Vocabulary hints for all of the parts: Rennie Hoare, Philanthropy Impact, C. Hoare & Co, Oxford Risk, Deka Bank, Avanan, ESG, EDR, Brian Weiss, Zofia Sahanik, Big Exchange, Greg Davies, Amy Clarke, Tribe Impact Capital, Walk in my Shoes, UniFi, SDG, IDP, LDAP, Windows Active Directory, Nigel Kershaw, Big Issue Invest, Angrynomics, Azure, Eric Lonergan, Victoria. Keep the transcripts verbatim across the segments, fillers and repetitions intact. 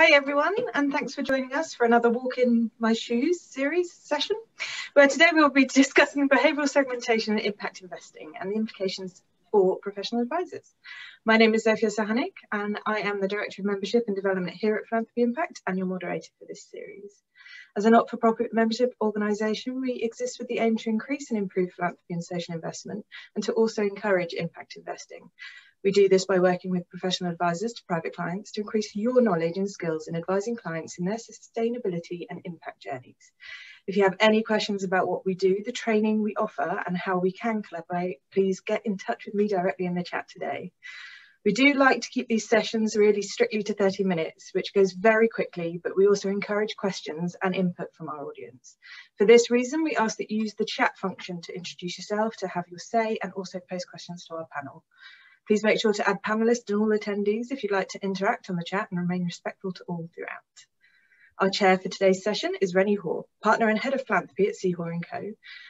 Hi everyone, and thanks for joining us for another Walk in My Shoes series session, where today we will be discussing behavioural segmentation and impact investing and the implications for professional advisors. My name is Zofia Sahanik, and I am the Director of Membership and Development here at Philanthropy Impact and your moderator for this series. As a not-for-profit membership organisation, we exist with the aim to increase and improve philanthropy and social investment, and to also encourage impact investing. We do this by working with professional advisors to private clients to increase your knowledge and skills in advising clients in their sustainability and impact journeys. If you have any questions about what we do, the training we offer and how we can collaborate, please get in touch with me directly in the chat today. We do like to keep these sessions really strictly to thirty minutes, which goes very quickly, but we also encourage questions and input from our audience. For this reason, we ask that you use the chat function to introduce yourself, to have your say, and also pose questions to our panel. Please make sure to add panellists and all attendees if you'd like to interact on the chat and remain respectful to all throughout. Our chair for today's session is Rennie Hoare, partner and head of philanthropy at Hoare and Co.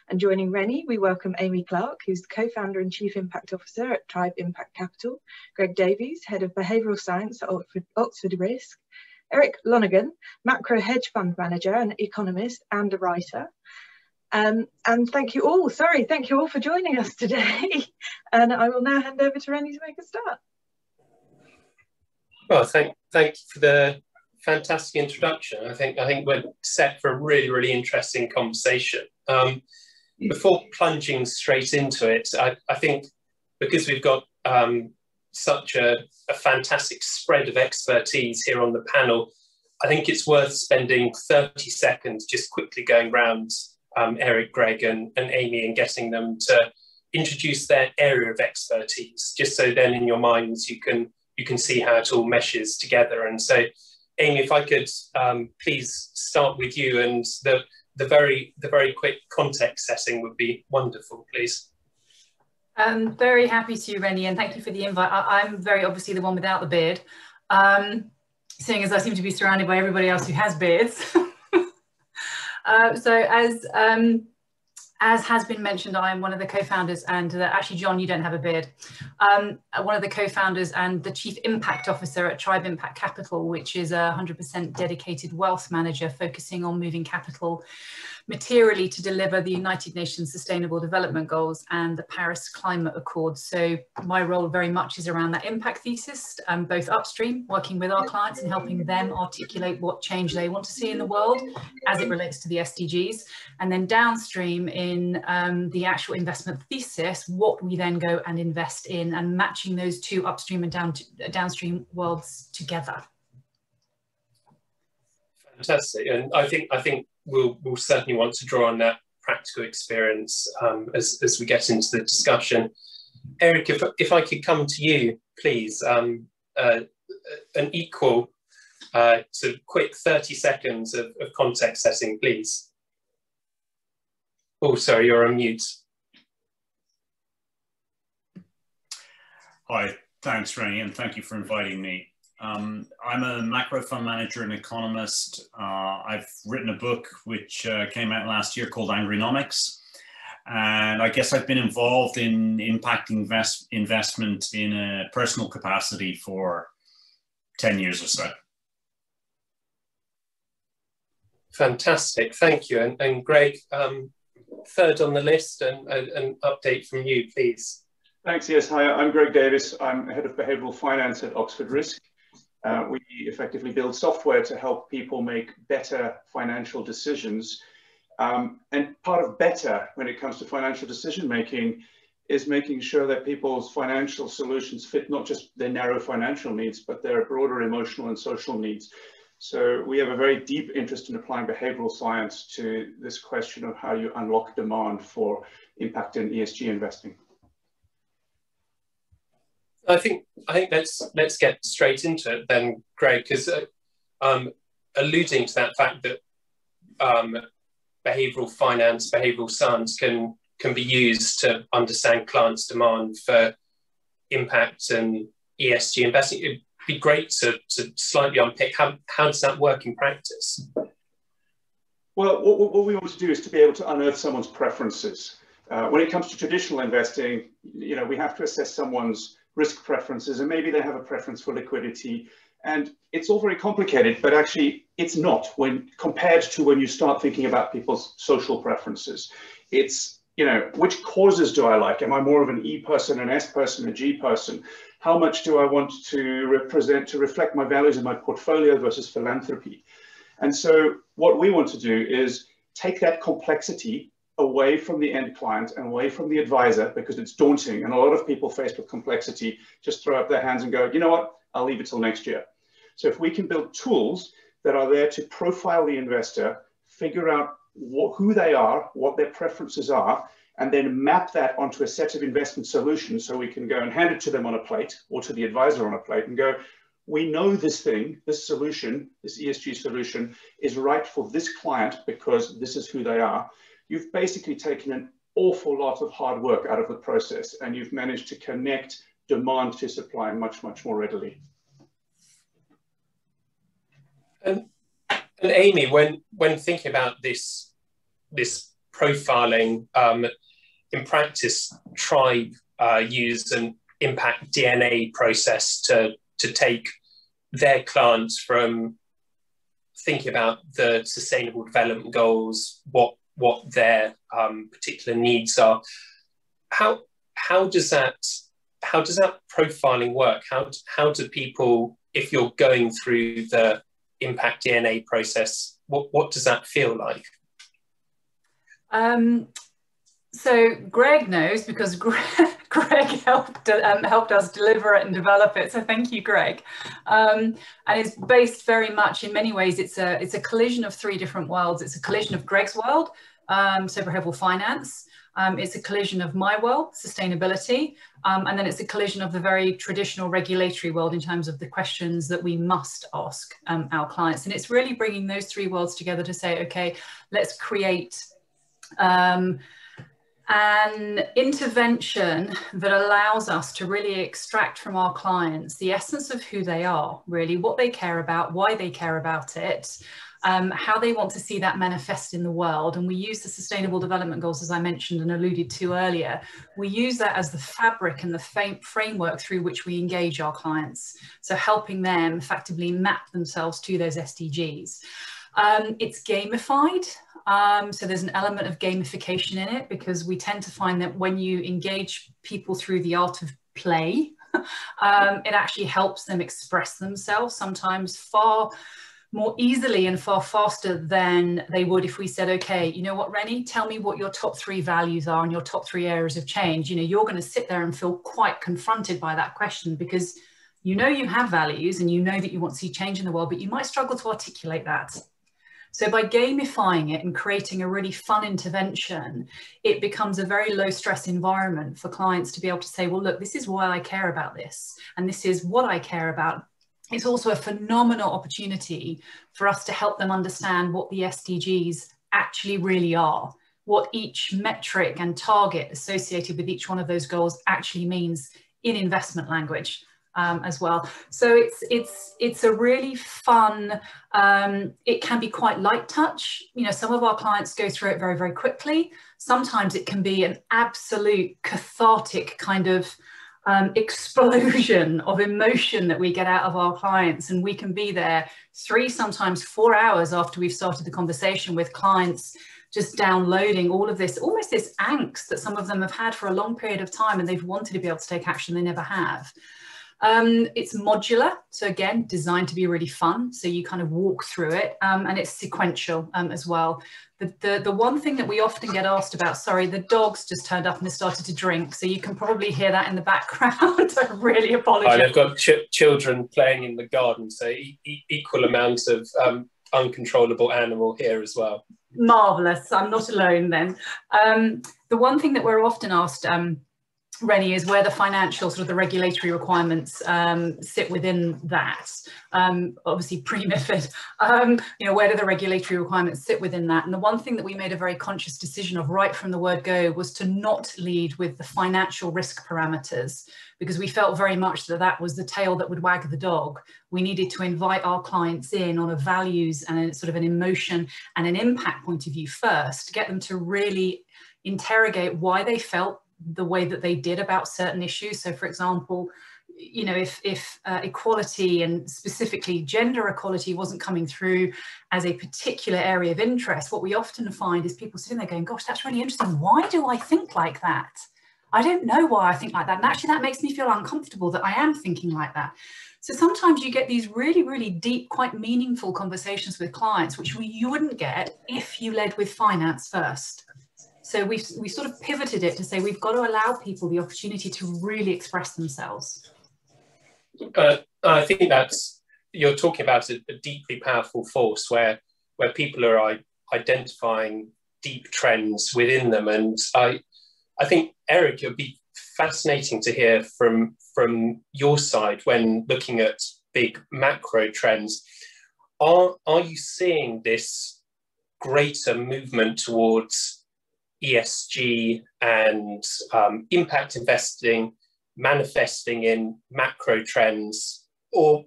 And joining Rennie, we welcome Amy Clarke, who's the co-founder and chief impact officer at Tribe Impact Capital, Greg Davies, head of behavioural science at Oxford Risk, Eric Lonergan, macro hedge fund manager and economist and a writer. Um, and thank you all, sorry, thank you all for joining us today. And I will now hand over to Rennie to make a start. Well, thank, thank you for the fantastic introduction. I think, I think we're set for a really, really interesting conversation. Um, before plunging straight into it, I, I think because we've got um, such a, a fantastic spread of expertise here on the panel, I think it's worth spending thirty seconds just quickly going round Um, Eric, Greg and, and Amy and getting them to introduce their area of expertise, just so then in your minds you can you can see how it all meshes together. And so, Amy, if I could um, please start with you, and the the very the very quick context setting would be wonderful, please. I'm very happy to, Rennie, and thank you for the invite. I, I'm very obviously the one without the beard, um, seeing as I seem to be surrounded by everybody else who has beards. Uh, so as um, as has been mentioned, I am one of the co-founders and the, actually, John, you don't have a beard. Um, one of the co-founders and the chief impact officer at Tribe Impact Capital, which is a one hundred percent dedicated wealth manager focusing on moving capital materially to deliver the United Nations Sustainable Development Goals and the Paris Climate Accord. So my role very much is around that impact thesis, um, both upstream, working with our clients and helping them articulate what change they want to see in the world as it relates to the S D Gs, and then downstream in um, the actual investment thesis, what we then go and invest in, and matching those two upstream and down downstream worlds together. Fantastic, and I think I think we'll, we'll certainly want to draw on that practical experience um, as, as we get into the discussion. Eric, if, if I could come to you, please, um, uh, an equal uh, sort of quick thirty seconds of, of context setting, please. Oh, sorry, you're on mute. Hi, thanks, Rennie, and thank you for inviting me. Um, I'm a macro fund manager and economist. Uh, I've written a book which uh, came out last year called Angrynomics. And I guess I've been involved in impact invest investment in a personal capacity for ten years or so. Fantastic. Thank you. And, and Greg, um, third on the list, and an update from you, please. Thanks. Yes. Hi, I'm Greg Davies. I'm head of behavioral finance at Oxford Risk. Uh, we effectively build software to help people make better financial decisions. Um, and part of better when it comes to financial decision making is making sure that people's financial solutions fit not just their narrow financial needs, but their broader emotional and social needs. So we have a very deep interest in applying behavioral science to this question of how you unlock demand for impact in E S G investing. I think I think let's let's get straight into it then, Greg, because uh, um, alluding to that fact that um, behavioural finance, behavioural science can can be used to understand clients' demand for impact and E S G investing. It'd be great to to slightly unpick how how does that work in practice? Well, what, what we want to do is to be able to unearth someone's preferences. Uh, when it comes to traditional investing, you know, we have to assess someone's risk preferences, and maybe they have a preference for liquidity, And it's all very complicated, but actually it's not, when compared to when you start thinking about people's social preferences. It's, you know, which causes do I like? Am I more of an E person, an S person, a G person? How much do I want to represent, to reflect my values in my portfolio versus philanthropy? And so what we want to do is take that complexity away from the end client and away from the advisor, because it's daunting. And a lot of people faced with complexity just throw up their hands and go, you know what, I'll leave it till next year. So if we can build tools that are there to profile the investor, figure out what, who they are, what their preferences are, and then map that onto a set of investment solutions, so we can go and hand it to them on a plate, or to the advisor on a plate, and go, we know this thing, this solution, this E S G solution is right for this client because this is who they are. You've basically taken an awful lot of hard work out of the process, and you've managed to connect demand to supply much, much more readily. And, and Amy, when, when thinking about this, this profiling, um, in practice, Tribe uh, used an impact D N A process to, to take their clients from thinking about the sustainable development goals, what what their um, particular needs are. How how does that how does that profiling work? How how do people, if you're going through the impact D N A process, what what does that feel like? Um, so Greg knows, because Greg, Greg helped um, helped us deliver it and develop it. So thank you, Greg. Um, and it's based very much, in many ways, it's a it's a collision of three different worlds. It's a collision of Greg's world, um, so behavioral finance. Um, it's a collision of my world, sustainability, um, and then it's a collision of the very traditional regulatory world in terms of the questions that we must ask um, our clients. And it's really bringing those three worlds together to say, okay, let's create Um, an intervention that allows us to really extract from our clients the essence of who they are, really, what they care about, why they care about it, um, how they want to see that manifest in the world. And we use the Sustainable Development Goals, as I mentioned and alluded to earlier. We use that as the fabric and the framework through which we engage our clients. So helping them effectively map themselves to those S D Gs. Um, it's gamified. Um, so there's an element of gamification in it, because we tend to find that when you engage people through the art of play, um, it actually helps them express themselves sometimes far more easily and far faster than they would if we said, okay, you know what, Rennie, tell me what your top three values are and your top three areas of change. You know, you're going to sit there and feel quite confronted by that question, because you know you have values and you know that you want to see change in the world, but you might struggle to articulate that. So by gamifying it and creating a really fun intervention, it becomes a very low stress environment for clients to be able to say, well, look, this is why I care about this, and this is what I care about. It's also a phenomenal opportunity for us to help them understand what the S D Gs actually really are, what each metric and target associated with each one of those goals actually means in investment language. Um, as well. So it's it's it's a really fun, um, it can be quite light touch. You know, some of our clients go through it very, very quickly. Sometimes it can be an absolute cathartic kind of um, explosion of emotion that we get out of our clients. And we can be there three, sometimes four hours after we've started the conversation with clients, just downloading all of this, almost this angst that some of them have had for a long period of time, and they've wanted to be able to take action, they never have. Um, it's modular, so again, designed to be really fun, so you kind of walk through it, um, and it's sequential um, as well. The, the, the one thing that we often get asked about, sorry, the dog's just turned up and has started to drink, so you can probably hear that in the background. I really apologise. I've got ch children playing in the garden, so e e equal amounts of um, uncontrollable animal here as well. Marvellous, I'm not alone then. Um, the one thing that we're often asked, um, Rennie, is where the financial, sort of the regulatory requirements um, sit within that. Um, obviously pre-MiFID, um, you know, where do the regulatory requirements sit within that? And the one thing that we made a very conscious decision of right from the word go was to not lead with the financial risk parameters, because we felt very much that that was the tail that would wag the dog. We needed to invite our clients in on a values and a sort of an emotion and an impact point of view first, to get them to really interrogate why they felt the way that they did about certain issues. So for example, you know, if, if uh, equality, and specifically gender equality, wasn't coming through as a particular area of interest, what we often find is people sitting there going, gosh, that's really interesting. Why do I think like that? I don't know why I think like that. And actually that makes me feel uncomfortable that I am thinking like that. So sometimes you get these really, really deep, quite meaningful conversations with clients, which we, you wouldn't get if you led with finance first. So we've, we've sort of pivoted it to say, we've got to allow people the opportunity to really express themselves. Uh, I think that's, you're talking about a, a deeply powerful force where, where people are I, identifying deep trends within them. And I, I think, Eric, it'd be fascinating to hear from, from your side when looking at big macro trends. Are, are you seeing this greater movement towards E S G and um, impact investing manifesting in macro trends? Or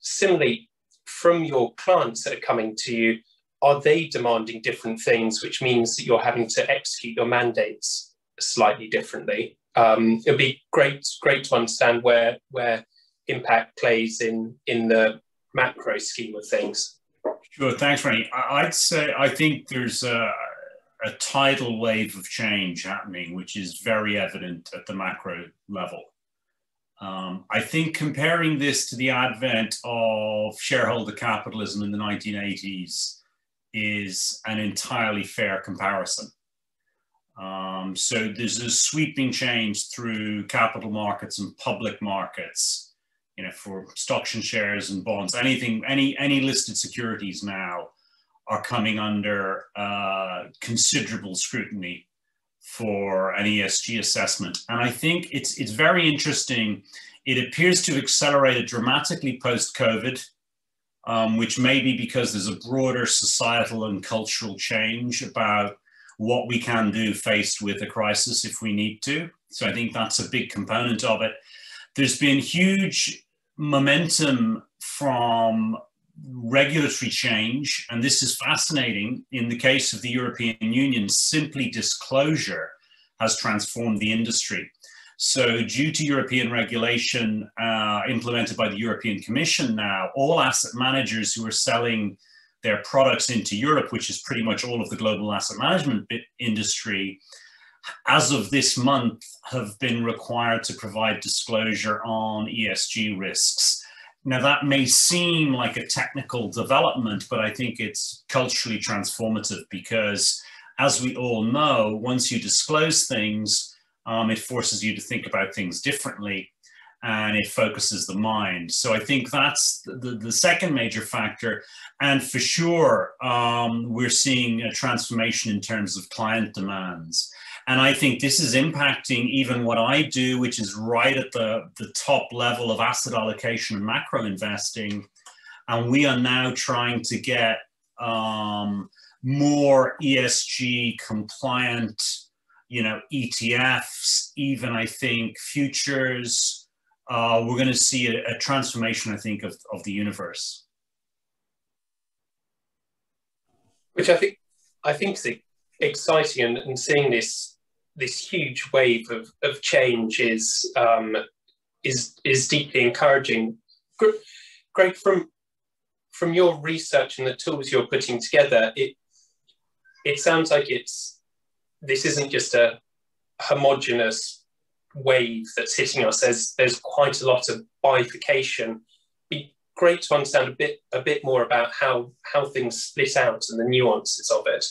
similarly, from your clients that are coming to you, are they demanding different things, which means that you're having to execute your mandates slightly differently? Um, it'd be great, great to understand where where impact plays in in the macro scheme of things. Sure, thanks, Rennie. I'd say I think there's a, a tidal wave of change happening, which is very evident at the macro level. Um, I think comparing this to the advent of shareholder capitalism in the nineteen eighties. Is an entirely fair comparison. Um, so there's a sweeping change through capital markets and public markets, you know, for stocks and shares and bonds. Anything, any, any listed securities now are coming under uh, considerable scrutiny for an E S G assessment. And I think it's, it's very interesting. It appears to have accelerated dramatically post-COVID. Um, which may be because there's a broader societal and cultural change about what we can do faced with a crisis if we need to. So I think that's a big component of it. There's been huge momentum from regulatory change, and this is fascinating. In the case of the European Union, simply disclosure has transformed the industry. So due to European regulation uh, implemented by the European Commission now, all asset managers who are selling their products into Europe, which is pretty much all of the global asset management industry, as of this month have been required to provide disclosure on E S G risks. Now that may seem like a technical development, but I think it's culturally transformative because, as we all know, once you disclose things, Um, it forces you to think about things differently, and it focuses the mind. So I think that's the, the second major factor. And for sure, um, we're seeing a transformation in terms of client demands. And I think this is impacting even what I do, which is right at the, the top level of asset allocation and macro investing. And we are now trying to get um, more E S G compliant, you know, E T Fs, even I think futures. Uh, we're going to see a, a transformation, I think, of, of the universe. Which I think, I think is exciting, and, and seeing this this huge wave of, of change is um, is is deeply encouraging. Greg, from from your research and the tools you're putting together, it it sounds like it's. This isn't just a homogenous wave that's hitting us. There's, there's quite a lot of bifurcation. Be great to understand a bit a bit more about how, how things split out and the nuances of it.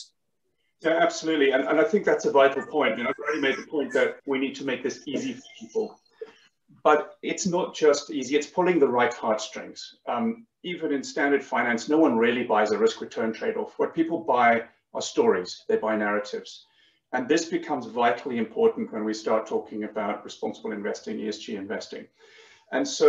Yeah, absolutely. And, and I think that's a vital point. And I've already made the point that we need to make this easy for people. But it's not just easy, it's pulling the right heartstrings. Um, even in standard finance, no one really buys a risk return trade-off. What people buy are stories, they buy narratives. And this becomes vitally important when we start talking about responsible investing, E S G investing. And so,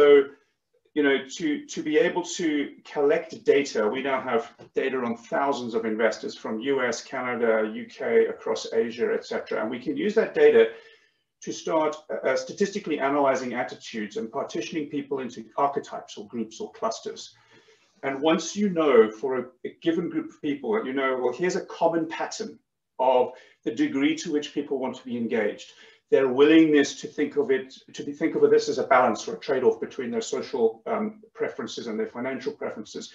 you know, to, to be able to collect data, we now have data on thousands of investors from U S, Canada, U K, across Asia, et cetera. And we can use that data to start uh, statistically analyzing attitudes and partitioning people into archetypes or groups or clusters. And once you know for a, a given group of people that you know, well, here's a common pattern of the degree to which people want to be engaged, their willingness to think of it, to be, think of this as a balance or a trade-off between their social um, preferences and their financial preferences,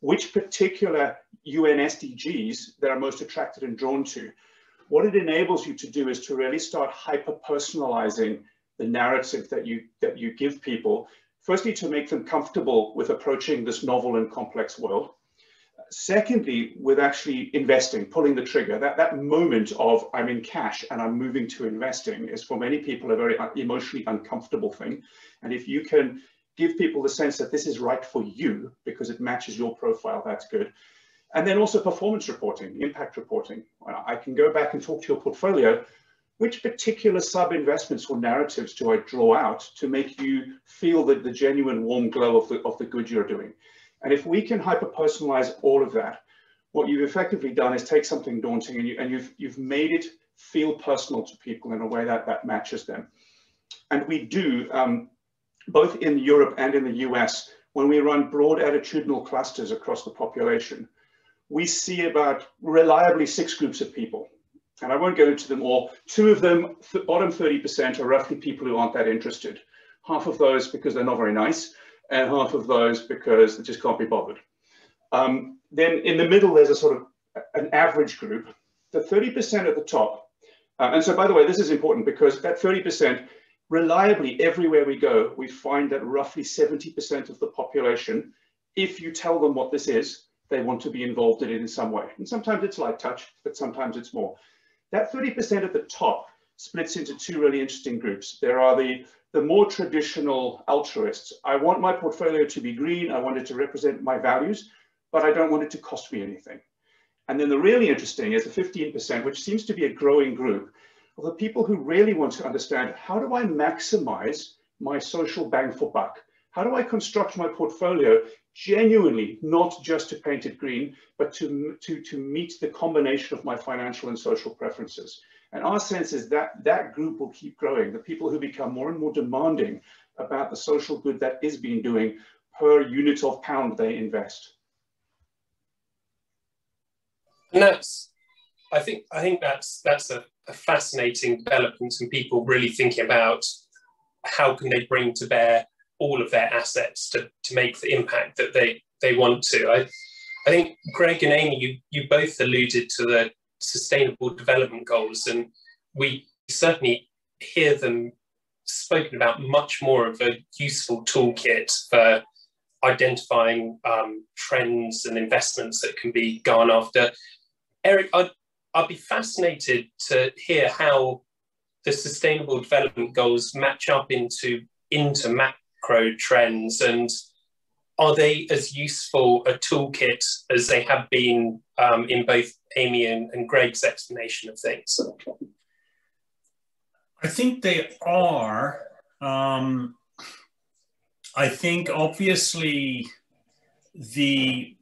which particular U N S D Gs they are most attracted and drawn to. What it enables you to do is to really start hyper-personalizing the narrative that you, that you give people, firstly, to make them comfortable with approaching this novel and complex world. Secondly, with actually investing, pulling the trigger, that, that moment of I'm in cash and I'm moving to investing is for many people a very emotionally uncomfortable thing. And if you can give people the sense that this is right for you because it matches your profile, that's good. And then also performance reporting, impact reporting. I can go back and talk to your portfolio. Which particular sub-investments or narratives do I draw out to make you feel that the genuine warm glow of the, of the good you're doing? And if we can hyper-personalize all of that, what you've effectively done is take something daunting and, you, and you've, you've made it feel personal to people in a way that, that matches them. And we do, um, both in Europe and in the U S, when we run broad attitudinal clusters across the population, we see about reliably six groups of people. And I won't go into them all. Two of them, the bottom thirty percent, are roughly people who aren't that interested. Half of those because they're not very nice, and half of those because they just can't be bothered. Um, then in the middle, there's a sort of an average group. The thirty percent at the top, uh, and so by the way, this is important because that thirty percent, reliably everywhere we go, we find that roughly seventy percent of the population, if you tell them what this is, they want to be involved in it in some way. And sometimes it's light touch, but sometimes it's more. That thirty percent at the top splits into two really interesting groups. There are the, the more traditional altruists. I want my portfolio to be green. I want it to represent my values, but I don't want it to cost me anything. And then the really interesting is the fifteen percent, which seems to be a growing group of the people who really want to understand, how do I maximize my social bang for buck? How do I construct my portfolio genuinely, not just to paint it green, but to, to, to meet the combination of my financial and social preferences? And our sense is that that group will keep growing, the people who become more and more demanding about the social good that is being doing per unit of pound they invest. And that's, I think, I think that's, that's a, a fascinating development, and people really thinking about how can they bring to bear all of their assets to, to make the impact that they, they want to. I, I think Greg and Amy, you, you both alluded to the sustainable development goals, and we certainly hear them spoken about much more of a useful toolkit for identifying um, trends and investments that can be gone after. Eric, I'd, I'd be fascinated to hear how the sustainable development goals match up into, into map trends, and are they as useful a toolkit as they have been um, in both Amy and, and Greg's explanation of things? I think they are. Um, I think obviously the,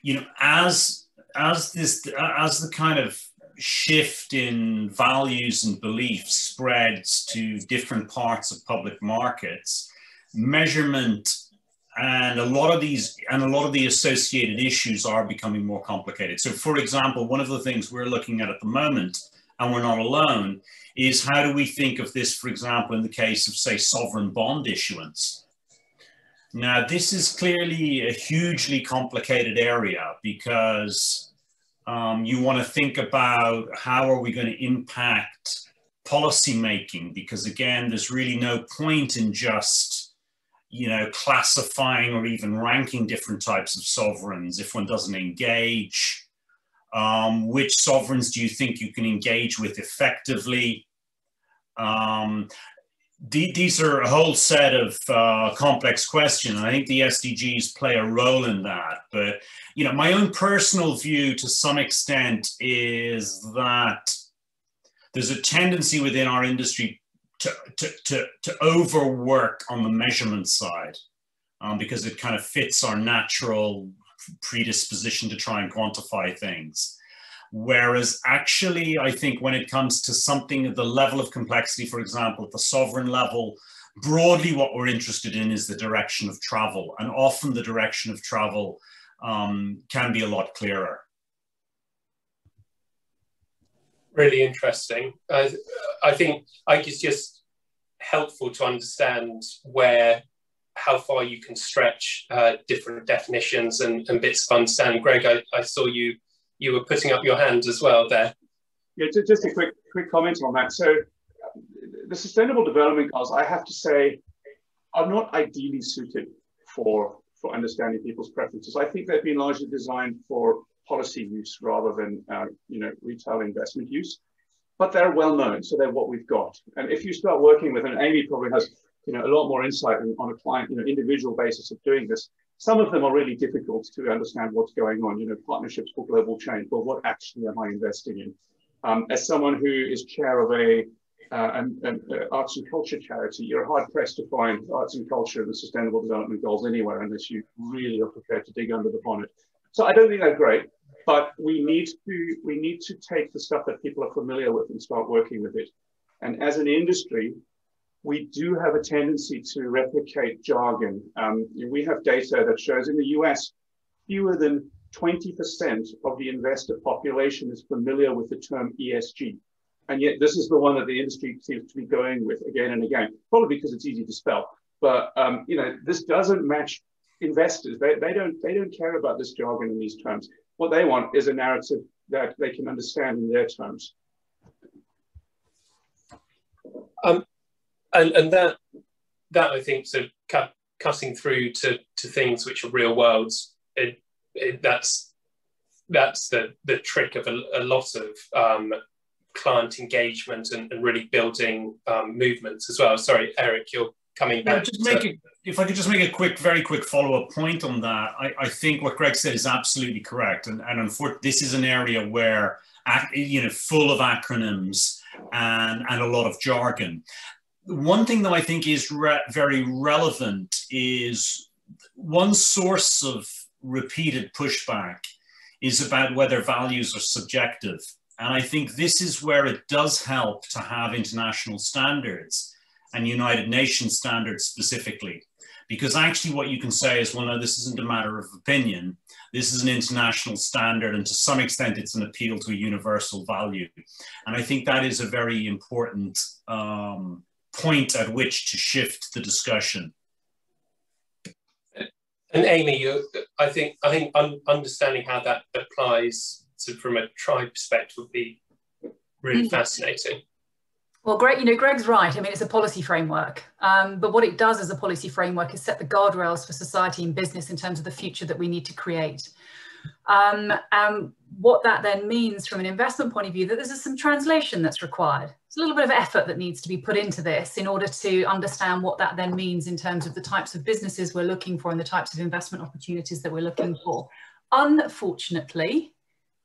you know, as, as this, as the kind of shift in values and beliefs spreads to different parts of public markets, measurement and a lot of these and a lot of the associated issues are becoming more complicated. So for example, one of the things we're looking at at the moment, and we're not alone, is how do we think of this, for example, in the case of, say, sovereign bond issuance. Now, this is clearly a hugely complicated area because Um, you want to think about how are we going to impact policy making, because again, there's really no point in just, you know, classifying or even ranking different types of sovereigns if one doesn't engage. Um, which sovereigns do you think you can engage with effectively? Um, th these are a whole set of uh, complex questions. I think the S D Gs play a role in that, but you know, my own personal view to some extent is that there's a tendency within our industry to, to, to, to overwork on the measurement side um, because it kind of fits our natural predisposition to try and quantify things. Whereas actually, I think when it comes to something at the level of complexity, for example, at the sovereign level, broadly what we're interested in is the direction of travel, and often the direction of travel Um, can be a lot clearer. really interesting. I, I think I think it's just helpful to understand where, how far you can stretch uh, different definitions and, and bits of understanding. Greg, I, I saw you you were putting up your hand as well there. Yeah, just a quick quick comment on that. So the Sustainable Development Goals, I have to say, are not ideally suited for for understanding people's preferences. I think they've been largely designed for policy use rather than uh, you know, retail investment use. But they're well known, so they're what we've got. And if you start working with, and Amy probably has, you know, a lot more insight on a client, you know, individual basis of doing this. Some of them are really difficult to understand what's going on. You know, partnerships for global change. Well, what actually am I investing in? Um, as someone who is chair of a uh, an, an uh, arts and culture charity, you're hard pressed to find arts and culture and the Sustainable Development Goals anywhere unless you really are prepared to dig under the bonnet. So I don't think they're great. But we need to we need to take the stuff that people are familiar with and start working with it. And as an industry, we do have a tendency to replicate jargon. Um, we have data that shows in the U S, fewer than twenty percent of the investor population is familiar with the term E S G. And yet this is the one that the industry seems to be going with again and again, probably because it's easy to spell. But um, you know, this doesn't match investors. They, they, don't, they don't care about this jargon in these terms. What they want is a narrative that they can understand in their terms. Um, and, and that, that I think, so cut, cutting through to, to things which are real worlds, it, it, that's, that's the, the trick of a, a lot of um, client engagement and, and really building um, movements as well. Sorry, Eric, you're coming back. Just make it, if I could just make a quick, very quick follow-up point on that, I, I think what Greg said is absolutely correct. And, and unfortunately, this is an area where, you know, full of acronyms and, and a lot of jargon. One thing that I think is re very relevant is one source of repeated pushback is about whether values are subjective. And I think this is where it does help to have international standards and United Nations standards specifically. Because actually what you can say is, well, no, this isn't a matter of opinion. This is an international standard, and to some extent it's an appeal to a universal value. And I think that is a very important um, point at which to shift the discussion. And Amy, you, I think, I think un understanding how that applies to, from a tribe perspective would be really mm-hmm. fascinating. Well, Greg, you know, Greg's right. I mean, it's a policy framework, um, but what it does as a policy framework is set the guardrails for society and business in terms of the future that we need to create. Um, and what that then means from an investment point of view, that there's some translation that's required. It's a little bit of effort that needs to be put into this in order to understand what that then means in terms of the types of businesses we're looking for and the types of investment opportunities that we're looking for. Unfortunately,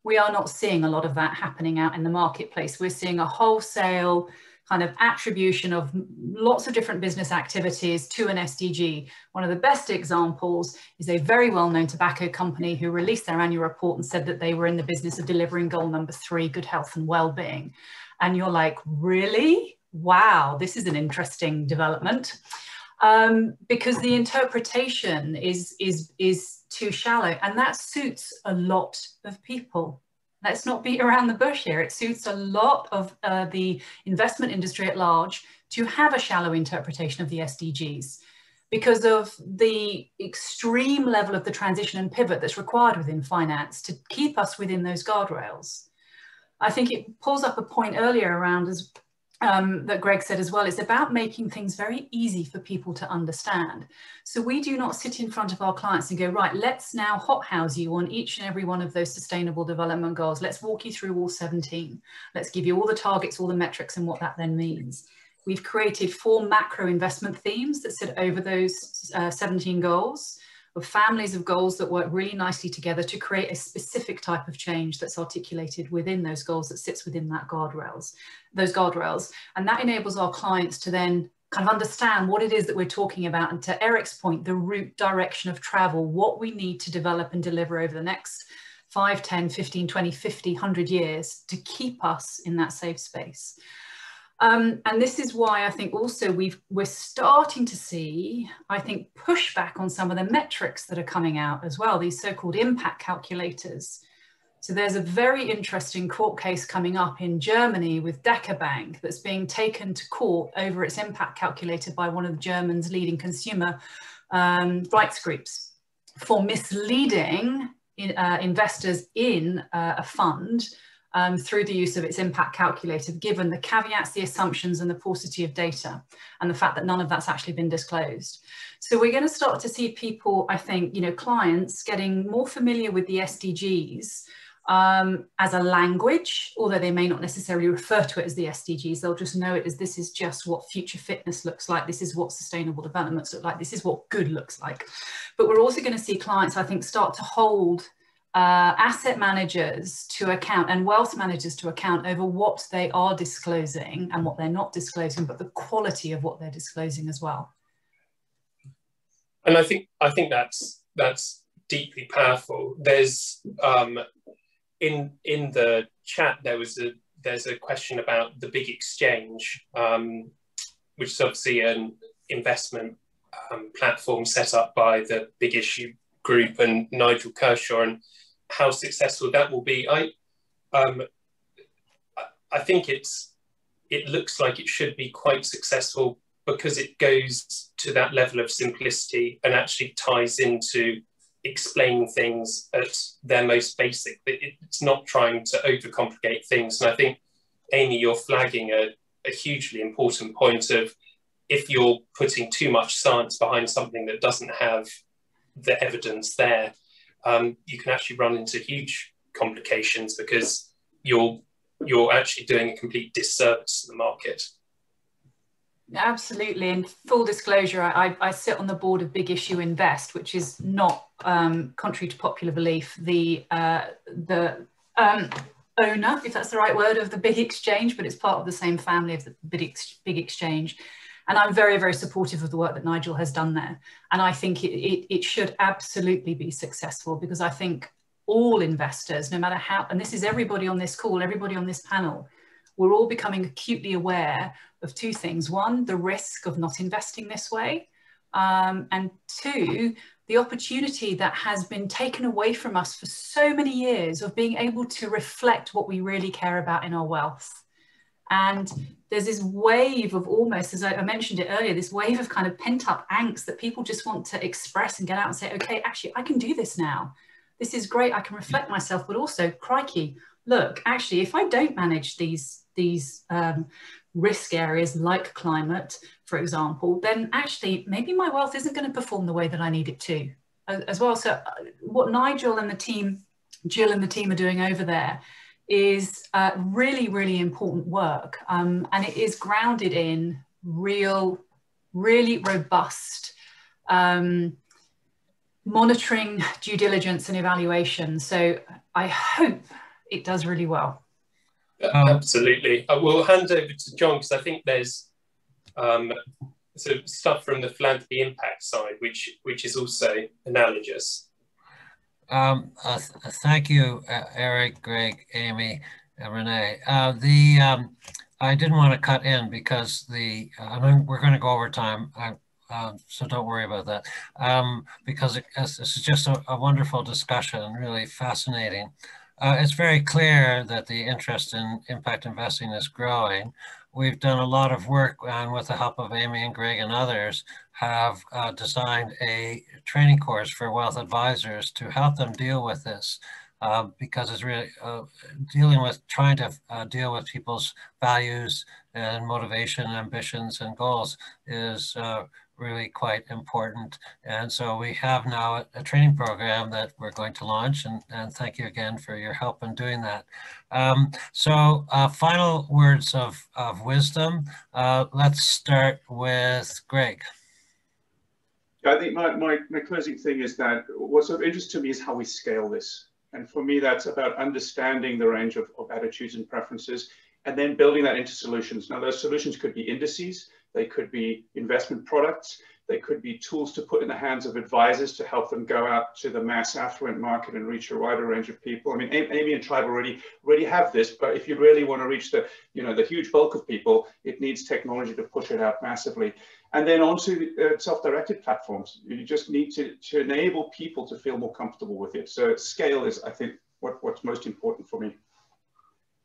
we are not seeing a lot of that happening out in the marketplace. We're seeing a wholesale kind of attribution of lots of different business activities to an S D G. One of the best examples is a very well-known tobacco company who released their annual report and said that they were in the business of delivering goal number three, good health and well-being. And you're like, really? Wow, this is an interesting development. Um, because the interpretation is, is, is too shallow, and that suits a lot of people. Let's not beat around the bush here. It suits a lot of uh, the investment industry at large to have a shallow interpretation of the S D Gs because of the extreme level of the transition and pivot that's required within finance to keep us within those guardrails. I think it pulls up a point earlier around as Um, that Greg said as well, it's about making things very easy for people to understand. So we do not sit in front of our clients and go, right, let's now hothouse you on each and every one of those Sustainable Development Goals. Let's walk you through all seventeen. Let's give you all the targets, all the metrics, and what that then means. We've created four macro investment themes that sit over those uh, seventeen goals, of families of goals that work really nicely together to create a specific type of change that's articulated within those goals, that sits within that guardrails, those guardrails. And that enables our clients to then kind of understand what it is that we're talking about. And to Eric's point, the route, direction of travel, what we need to develop and deliver over the next five, ten, fifteen, twenty, fifty, one hundred years to keep us in that safe space. Um, and this is why I think also we've, we're starting to see, I think, pushback on some of the metrics that are coming out as well, these so-called impact calculators. So there's a very interesting court case coming up in Germany with Deka Bank that's being taken to court over its impact calculated by one of Germany's leading consumer um, rights groups for misleading in, uh, investors in uh, a fund um, through the use of its impact calculator, given the caveats, the assumptions and the paucity of data and the fact that none of that's actually been disclosed. So we're going to start to see people, I think, you know, clients getting more familiar with the S D Gs um, as a language, although they may not necessarily refer to it as the S D Gs. They'll just know it as this is just what future fitness looks like. This is what sustainable developments look like. This is what good looks like. But we're also going to see clients, I think, start to hold Uh, asset managers to account and wealth managers to account over what they are disclosing and what they're not disclosing, but the quality of what they're disclosing as well. And I think I think that's that's deeply powerful. There's um, in in the chat there was a there's a question about the Big Exchange, um, which is obviously an investment um, platform set up by the Big Issue Group and Nigel Kershaw, and how successful that will be. I, um, I think it's, it looks like it should be quite successful because it goes to that level of simplicity and actually ties into explaining things at their most basic. It, it's not trying to overcomplicate things. And I think, Amy, you're flagging a, a hugely important point of if you're putting too much science behind something that doesn't have the evidence there, um, you can actually run into huge complications because you're you're actually doing a complete disservice to the market. Absolutely, and full disclosure, I, I sit on the board of Big Issue Invest, which is not, um, contrary to popular belief, the uh, the um, owner, if that's the right word, of the Big Exchange, but it's part of the same family of the Big, Ex Big Exchange. And I'm very, very supportive of the work that Nigel has done there. And I think it, it, it should absolutely be successful because I think all investors, no matter how, and this is everybody on this call, everybody on this panel, we're all becoming acutely aware of two things. One, the risk of not investing this way. Um, and two, the opportunity that has been taken away from us for so many years of being able to reflect what we really care about in our wealth. And there's this wave of almost, as I mentioned it earlier, this wave of kind of pent up angst that people just want to express and get out and say, okay, actually, I can do this now. This is great. I can reflect myself, but also, crikey, look, actually, if I don't manage these, these um, risk areas like climate, for example, then actually maybe my wealth isn't going to perform the way that I need it to as well. So what Nigel and the team, Jill and the team are doing over there is uh, really, really important work. Um, and it is grounded in real, really robust um, monitoring, due diligence and evaluation. So I hope it does really well. Um, Absolutely. I will hand over to John because I think there's um, sort of stuff from the philanthropy impact side, which, which is also analogous. Um, uh, thank you, uh, Eric, Greg, Amy, and Renee. Uh, the um, I didn't want to cut in because the uh, I'm, we're going to go over time, I, uh, so don't worry about that. Um, because it, it's, it's just a, a wonderful discussion, really fascinating. Uh, it's very clear that the interest in impact investing is growing. We've done a lot of work, and with the help of Amy and Greg and others, have uh, designed a training course for wealth advisors to help them deal with this, uh, because it's really uh, dealing with trying to uh, deal with people's values and motivation, ambitions, and goals is uh, really quite important. And so we have now a, a training program that we're going to launch, and, and thank you again for your help in doing that. Um, so uh, final words of, of wisdom. Uh, let's start with Greg. I think my, my, my closing thing is that what's of interest to me is how we scale this. And for me, that's about understanding the range of, of attitudes and preferences, and then building that into solutions. Now, those solutions could be indices, they could be investment products, they could be tools to put in the hands of advisors to help them go out to the mass affluent market and reach a wider range of people. I mean, Amy and Tribe already already have this, but if you really want to reach the, you know, the huge bulk of people, it needs technology to push it out massively. And then onto uh, self-directed platforms. You just need to, to enable people to feel more comfortable with it. So scale is, I think, what, what's most important for me.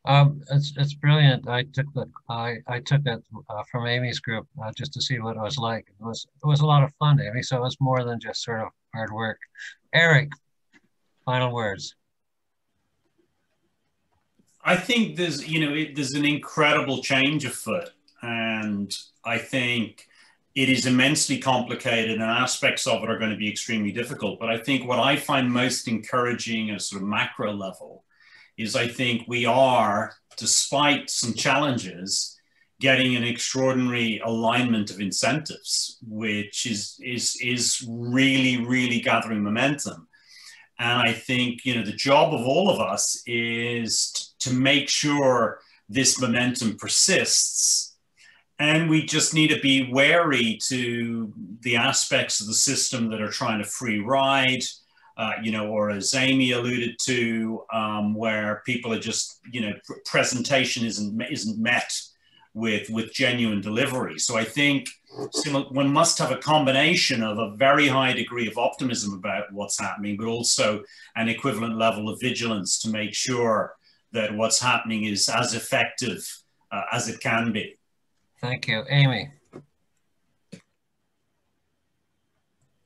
Um, it's it's brilliant. I took that I, I took that uh, from Amy's group uh, just to see what it was like. It was it was a lot of fun, Amy. So it was more than just sort of hard work. Eric, final words. I think there's you know it, there's an incredible change afoot, and I think it is immensely complicated, and aspects of it are going to be extremely difficult. But I think what I find most encouraging at a sort of macro level is I think we are, despite some challenges, getting an extraordinary alignment of incentives, which is, is, is really, really gathering momentum. And I think, you know, the job of all of us is to make sure this momentum persists. And we just need to be wary to the aspects of the system that are trying to free ride, Uh, you know, or as Amy alluded to, um, where people are just, you know, pr presentation isn't isn't met with with genuine delivery. So I think one must have a combination of a very high degree of optimism about what's happening, but also an equivalent level of vigilance to make sure that what's happening is as effective uh, as it can be. Thank you, Amy.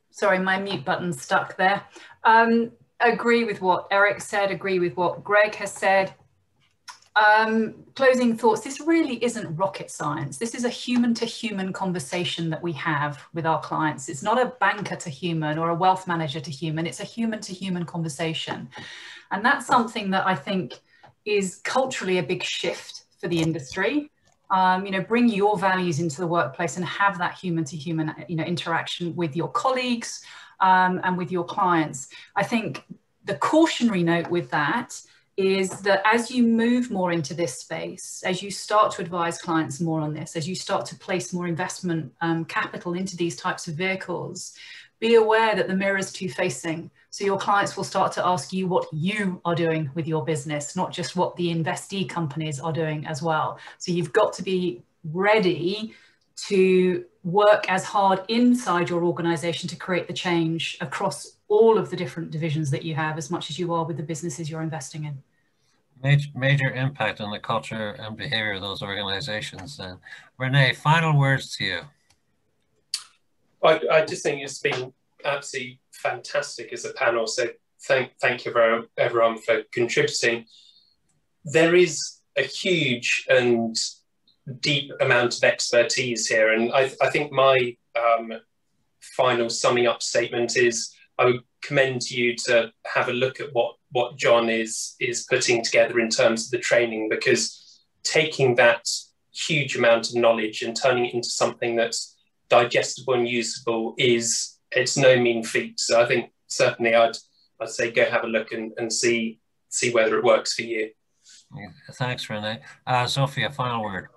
Sorry, my mute button stuck there. Um, agree with what Eric said, agree with what Greg has said. Um, closing thoughts, this really isn't rocket science. This is a human to human conversation that we have with our clients. It's not a banker to human or a wealth manager to human, it's a human to human conversation. And that's something that I think is culturally a big shift for the industry. Um, you know, bring your values into the workplace and have that human to human, you know, interaction with your colleagues um, and with your clients. I think the cautionary note with that is that as you move more into this space, as you start to advise clients more on this, as you start to place more investment um, capital into these types of vehicles, be aware that the mirror is two-facing. So your clients will start to ask you what you are doing with your business, not just what the investee companies are doing as well. So you've got to be ready to work as hard inside your organization to create the change across all of the different divisions that you have, as much as you are with the businesses you're investing in. Major, major impact on the culture and behavior of those organizations. And Renee, final words to you. I, I just think it's been absolutely fantastic as a panel, so thank, thank you very, everyone for contributing. There is a huge and deep amount of expertise here, and I, I think my um, final summing up statement is I would commend you to have a look at what, what John is, is putting together in terms of the training, because taking that huge amount of knowledge and turning it into something that's digestible and usable is, it's no mean feat. So I think certainly I'd, I'd say go have a look and, and see, see whether it works for you. Yeah, thanks, Renee. Uh, Zofia, final word.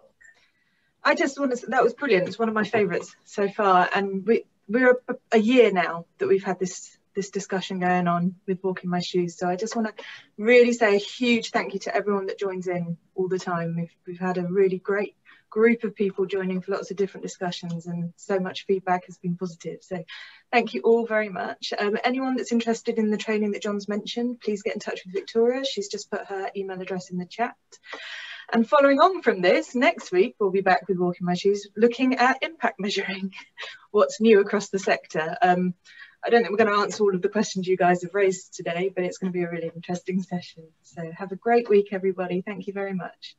I just want to say that was brilliant. It's one of my favourites so far. And we, we're a, a year now that we've had this, this discussion going on with Walk in My Shoes. So I just want to really say a huge thank you to everyone that joins in all the time. We've, we've had a really great group of people joining for lots of different discussions, and so much feedback has been positive, so thank you all very much. Um, anyone that's interested in the training that John's mentioned, please get in touch with Victoria. She's just put her email address in the chat. And following on from this, next week we'll be back with Walk in My Shoes looking at impact measuring, what's new across the sector. um, I don't think we're going to answer all of the questions you guys have raised today, but it's going to be a really interesting session. So have a great week, everybody. Thank you very much.